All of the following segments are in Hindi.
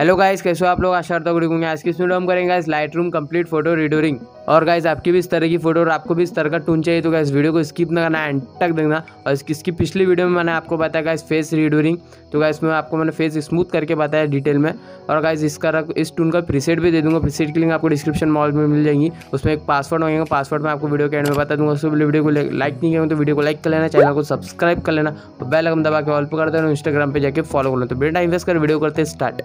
हेलो गाइस, कैसे हो आप लोग। आशा करता हूं आज की इस वीडियो हम करेंगे गाइस लाइटरूम कंप्लीट फोटो रिडोरिंग। और गाइस आपकी भी इस तरह की फोटो और आपको भी इस तरह का टून चाहिए तो गाइस वीडियो को स्किप ना करना, एंड तक देखना। और इसकी पिछली वीडियो में मैंने आपको बताया गाइस फेस रिडोरिंग, तो गाइस मैं आपको मैंने फेस स्मूथ करके बताया डिटेल में। और गाइस इस टून का प्रीसेट भी दे दूँगा, प्रीसेट की लिंक आपको डिस्क्रिप्शन मॉल में मिल जाएगी। उसमें एक पासवर्ड मांगेगा, पासवर्ड मैं आपको वीडियो के एंड में बता दूँगा। उसको वीडियो को लाइक नहीं करेंगे तो वीडियो को लाइक कर लेना, चैनल को सब्सक्राइब कर लेना, बेल आइकन दबा के ऑल पर कर देना, इंस्टाग्राम पर जाकर फॉलो कर लो। तो बिना टाइम वेस्ट कर वीडियो करते स्टार्ट।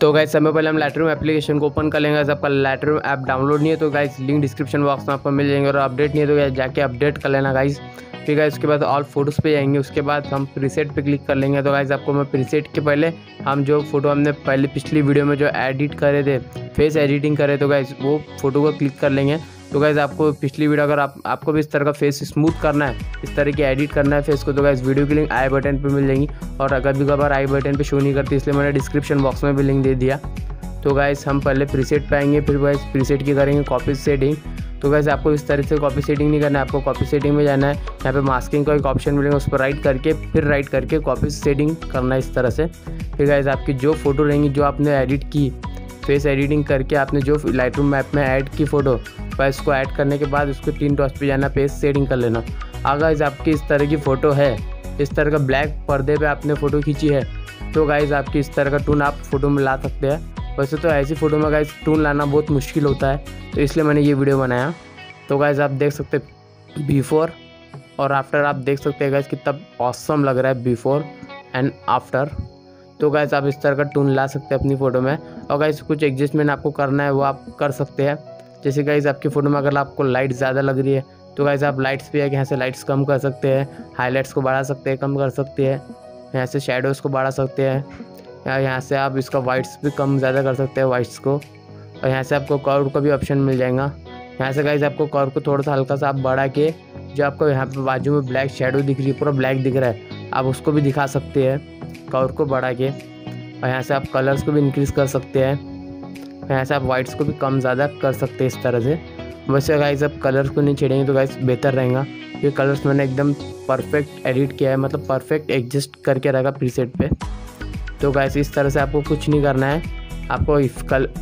तो गाइस सबसे पहले हम लाइटरूम एप्लीकेशन को ओपन कर लेंगे। आपका लाइटरूम ऐप डाउनलोड नहीं है तो गाइस लिंक डिस्क्रिप्शन बॉक्स में आपको मिल जाएंगे, और अपडेट नहीं है तो गाइस जाके अपडेट कर लेना गाइस। फिर गाइस उसके बाद ऑल फोटोज़ पे जाएंगे, उसके बाद हम प्रीसेट पे क्लिक कर लेंगे। तो गाइस आपको मैं प्रीसेट के पहले हम जो फोटो हमने पहले पिछली वीडियो में जो एडिट करे थे, फेस एडिटिंग करे, तो गाइस वो फोटो को क्लिक कर लेंगे। तो गाइस आपको पिछली वीडियो अगर आपको भी इस तरह का फेस स्मूथ करना है, इस तरह की एडिट करना है फेस को, तो गाइस वीडियो की लिंक आई बटन पे मिल जाएगी। और अगर भी कभार आई बटन पे शो नहीं करती इसलिए मैंने डिस्क्रिप्शन बॉक्स में भी लिंक दे दिया। तो गाइस हम पहले प्रीसेट पे आएंगे, फिर गाइस प्रीसेट की करेंगे कॉपी सेटिंग। तो गाइस आपको इस तरह से कॉपी सेटिंग नहीं करना है, आपको कॉपी सेटिंग में जाना है। यहाँ पे मास्किंग का एक ऑप्शन मिलेगा, उस पर राइट करके कॉपी सेटिंग करना है इस तरह से। फिर गाइस आपकी जो फोटो रहेंगी जो आपने एडिट की, फेस एडिटिंग करके आपने जो लाइटरूम ऐप में ऐड की फ़ोटो, बस इसको ऐड करने के बाद उसको 3 डॉट्स पे जाना, पेज सेटिंग कर लेना। अगर आपकी इस तरह की फ़ोटो है, इस तरह का ब्लैक पर्दे पे आपने फ़ोटो खींची है, तो गाइज़ आपकी इस तरह का टून आप फ़ोटो में ला सकते हैं। वैसे तो ऐसी फ़ोटो में गाइज़ टून लाना बहुत मुश्किल होता है, तो इसलिए मैंने ये वीडियो बनाया। तो गाइज़ आप देख सकते हैं बिफ़ोर और आफ्टर, आप देख सकते हैं गाइज़ कितना ऑसम लग रहा है बिफ़ोर एंड आफ्टर। तो गाइज़ आप इस तरह का टून ला सकते हैं अपनी फ़ोटो में। और गाइज़ कुछ एडजस्टमेंट आपको करना है वो आप कर सकते हैं। जैसे गाइज़ आपकी फ़ोटो में अगर आपको लाइट ज़्यादा लग रही है तो गाइज़ आप लाइट्स पे आके यहाँ से लाइट्स कम कर सकते हैं, हाईलाइट्स को बढ़ा सकते हैं, कम कर सकते हैं, यहाँ से शेडोज़ को बढ़ा सकते हैं, या यहाँ से आप इसका वाइट्स भी कम ज़्यादा कर सकते हैं वाइट्स को। और यहाँ से आपको कर्व का भी ऑप्शन मिल जाएगा। यहाँ से गाइज़ आपको कर्व को थोड़ा सा हल्का सा आप बढ़ा के, जो आपको यहाँ पर बाजू में ब्लैक शेडो दिख रही है, पूरा ब्लैक दिख रहा है, आप उसको भी दिखा सकते हैं कर्व को बढ़ा के। और यहाँ से आप कलर्स को भी इंक्रीज़ कर सकते हैं, यहाँ से आप वाइट्स को भी कम ज़्यादा कर सकते हैं इस तरह से। वैसे गाइज़ आप कलर्स को नहीं छेड़ेंगे तो गाइज़ बेहतर रहेगा। ये कलर्स मैंने एकदम परफेक्ट एडिट किया है, मतलब परफेक्ट एडजस्ट करके रहेगा प्रीसेट पे। तो गाइज़ इस तरह से आपको कुछ नहीं करना है, आपको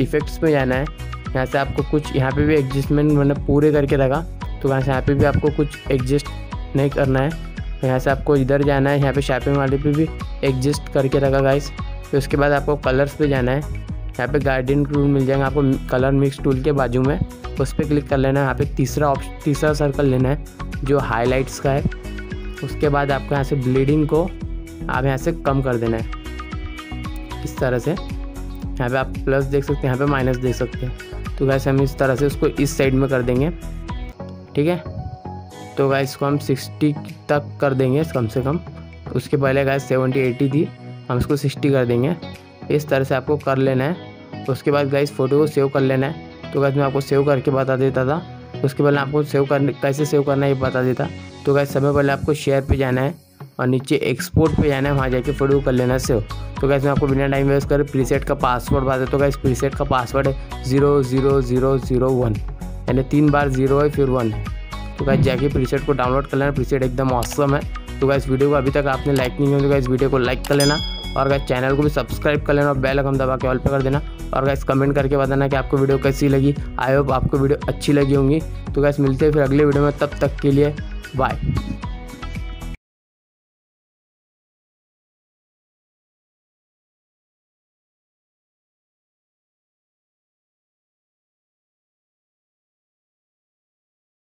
इफ़ेक्ट्स में जाना है। यहाँ से आपको कुछ यहाँ पर भी एडजस्टमेंट मैंने पूरे करके रहेगा, तो वहाँ से यहाँ पर भी आपको कुछ एडजस्ट नहीं करना है। यहाँ से आपको इधर जाना है, यहाँ पर शैपिंग वाले पर भी एडजस्ट करके रहेगा गाइज़। फिर उसके बाद आपको कलर्स पर जाना है, यहाँ पे गार्डियन टूल मिल जाएगा आपको कलर मिक्स टूल के बाजू में, उस पर क्लिक कर लेना है। यहाँ पे तीसरा सर्कल लेना है जो हाइलाइट्स का है। उसके बाद आपको यहाँ से ब्लीडिंग को आप यहाँ से कम कर देना है इस तरह से। यहाँ पे आप प्लस देख सकते हैं, यहाँ पे माइनस देख सकते हैं। तो गाइस हम इस तरह से उसको इस साइड में कर देंगे, ठीक है। तो गाइस इसको हम 60 तक कर देंगे कम से कम, उसके पहले गाइस 70-80 थी, हम इसको 60 कर देंगे। इस तरह से आपको कर लेना है। उसके बाद गाइस फ़ोटो को सेव कर लेना है। तो गाइस मैं आपको सेव करके बता देता था, उसके पहले आपको कैसे सेव करना है ये बता देता। तो गाइस सबसे पहले आपको शेयर पे जाना है और नीचे एक्सपोर्ट पे जाना है, वहाँ जाके फ़ोटो कर लेना है सेव। तो गाइस मैं आपको बिना टाइम वेस्ट कर प्रीसेट का पासवर्ड बता देता। तो गाइस प्रीसेट का पासवर्ड है 00001, यानी 3 बार 0 है फिर 1 है। तो गाइस जाके प्रीसेट को डाउनलोड कर लेना, प्रीसेट एकदम ऑसम है। तो गाइस वीडियो को अभी तक आपने लाइक नहीं किया तो गाइस वीडियो को लाइक कर लेना, और गाइस चैनल को भी सब्सक्राइब कर लेना और बेल आइकन दबा के ऑल पे कर देना। और गाइस कमेंट करके बताना कि आपको वीडियो कैसी लगी। आई होप आपको वीडियो अच्छी लगी होंगी। तो गाइस मिलते हैं फिर अगले वीडियो में, तब तक के लिए बाय।